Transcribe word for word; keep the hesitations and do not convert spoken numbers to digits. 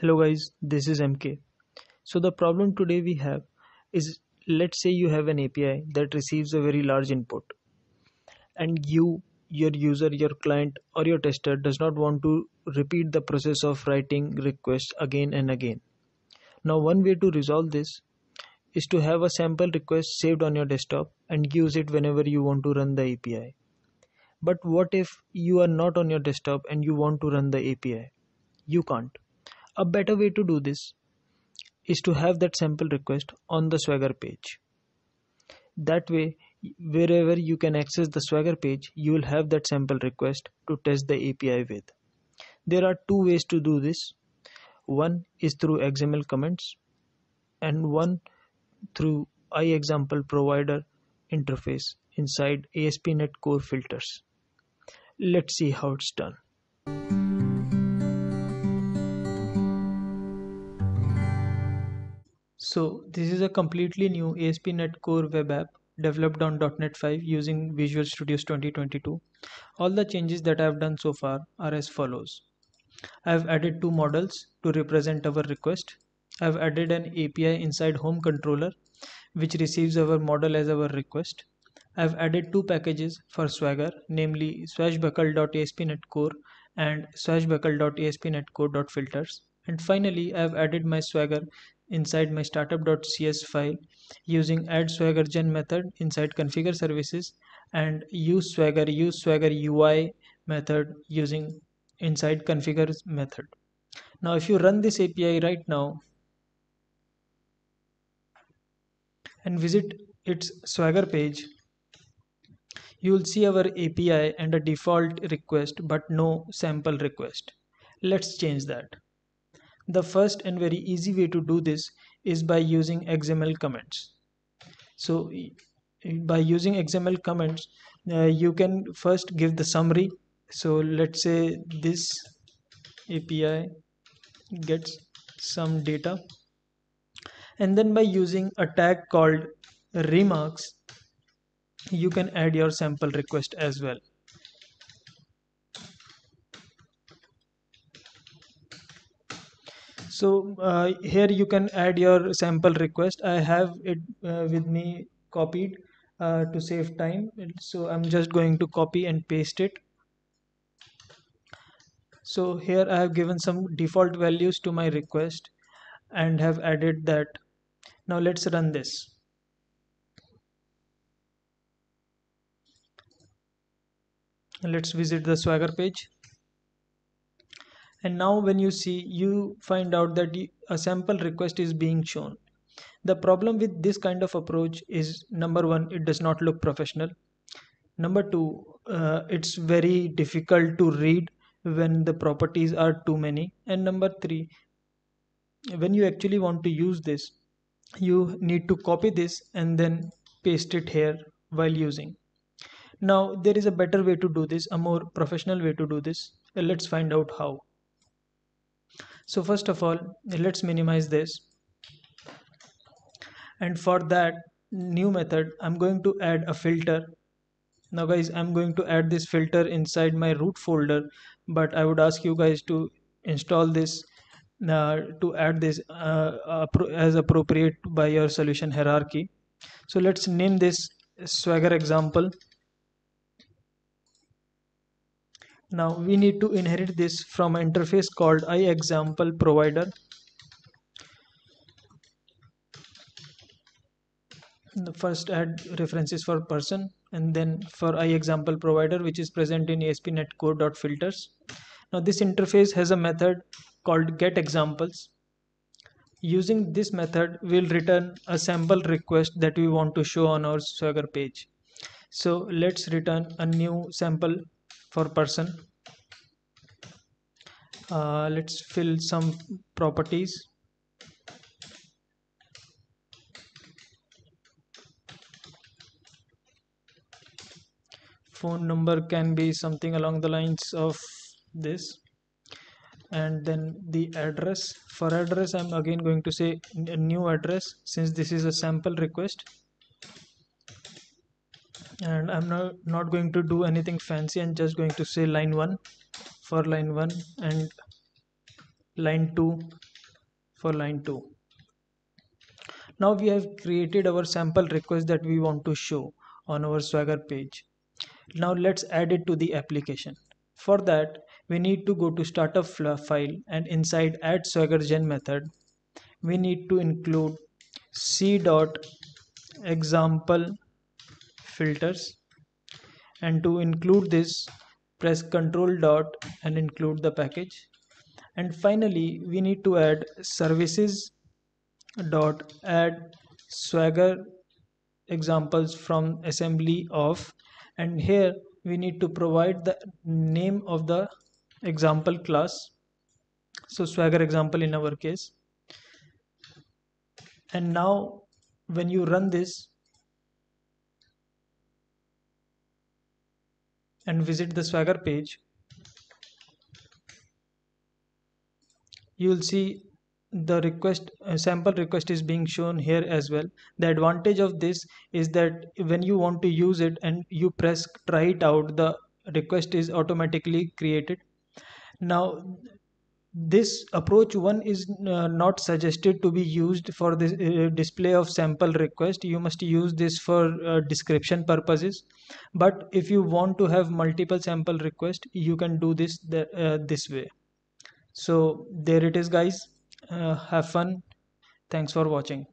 Hello guys, this is M K. So the problem today we have is, let's say you have an A P I that receives a very large input and you, your user, your client or your tester does not want to repeat the process of writing requests again and again. Now one way to resolve this is to have a sample request saved on your desktop and use it whenever you want to run the A P I. But what if you are not on your desktop and you want to run the A P I? You can't. A better way to do this is to have that sample request on the Swagger page. That way, wherever you can access the Swagger page, you will have that sample request to test the A P I with. There are two ways to do this. One is through X M L comments and one through iExampleProvider interface inside A S P dot net Core filters. Let's see how it's done. So this is a completely new A S P dot net Core web app developed on dot NET five using Visual Studio twenty twenty-two. All the changes that I have done so far are as follows. I have added two models to represent our request. I have added an A P I inside home controller which receives our model as our request. I have added two packages for Swagger, namely Swashbuckle.AspNet Core and Swashbuckle.AspNet Core.Filters. And finally, I have added my Swagger inside my Startup.cs file using AddSwaggerGen method inside ConfigureServices and useSwagger useSwaggerUI method using inside Configure method. Now, if you run this A P I right now and visit its Swagger page, you will see our A P I and a default request but no sample request. Let's change that. The first and very easy way to do this is by using X M L comments. So by using X M L comments, uh, you can first give the summary. So let's say this A P I gets some data, and then by using a tag called remarks, you can add your sample request as well. So uh, here you can add your sample request. I have it uh, with me copied uh, to save time. So I'm just going to copy and paste it. So here I have given some default values to my request and have added that. Now let's run this. Let's visit the Swagger page, and now when you see, you find out that a sample request is being shown. The problem with this kind of approach is, number one, it does not look professional. Number two, uh, it's very difficult to read when the properties are too many. And number three, when you actually want to use this, you need to copy this and then paste it here while using. Now there is a better way to do this, a more professional way to do this. Let's find out how. So first of all, let's minimize this. And for that new method, I'm going to add a filter. Now guys, I'm going to add this filter inside my root folder, but I would ask you guys to install this, uh, to add this uh, as appropriate by your solution hierarchy. So let's name this Swagger example. Now we need to inherit this from an interface called iExampleProvider. First add references for person and then for iExampleProvider, which is present in A S P dot net Core.Filters. Now this interface has a method called getExamples. Using this method, we'll return a sample request that we want to show on our Swagger page. So let's return a new sample for person. Uh, let's fill some properties. Phone number can be something along the lines of this, and then the address. For address, I'm again going to say a new address since this is a sample request. And I'm not, not going to do anything fancy. I'm just going to say line one for line one and line two for line two. Now we have created our sample request that we want to show on our Swagger page. Now let's add it to the application. For that, we need to go to startup file, and inside AddSwaggerGen method, we need to include c dot example filters, and to include this, press Ctrl dot and include the package. And finally, we need to add services dot add swagger examples from assembly of, and here we need to provide the name of the example class, so swagger example in our case. And now when you run this and visit the Swagger page, you will see the request uh, sample request is being shown here as well. The advantage of this is that when you want to use it and you press try it out, the request is automatically created. Now this approach one is uh, not suggested to be used for this uh, display of sample request. You must use this for uh, description purposes, but if you want to have multiple sample requests, you can do this the, uh, this way. So there it is, guys. Uh, have fun. Thanks for watching.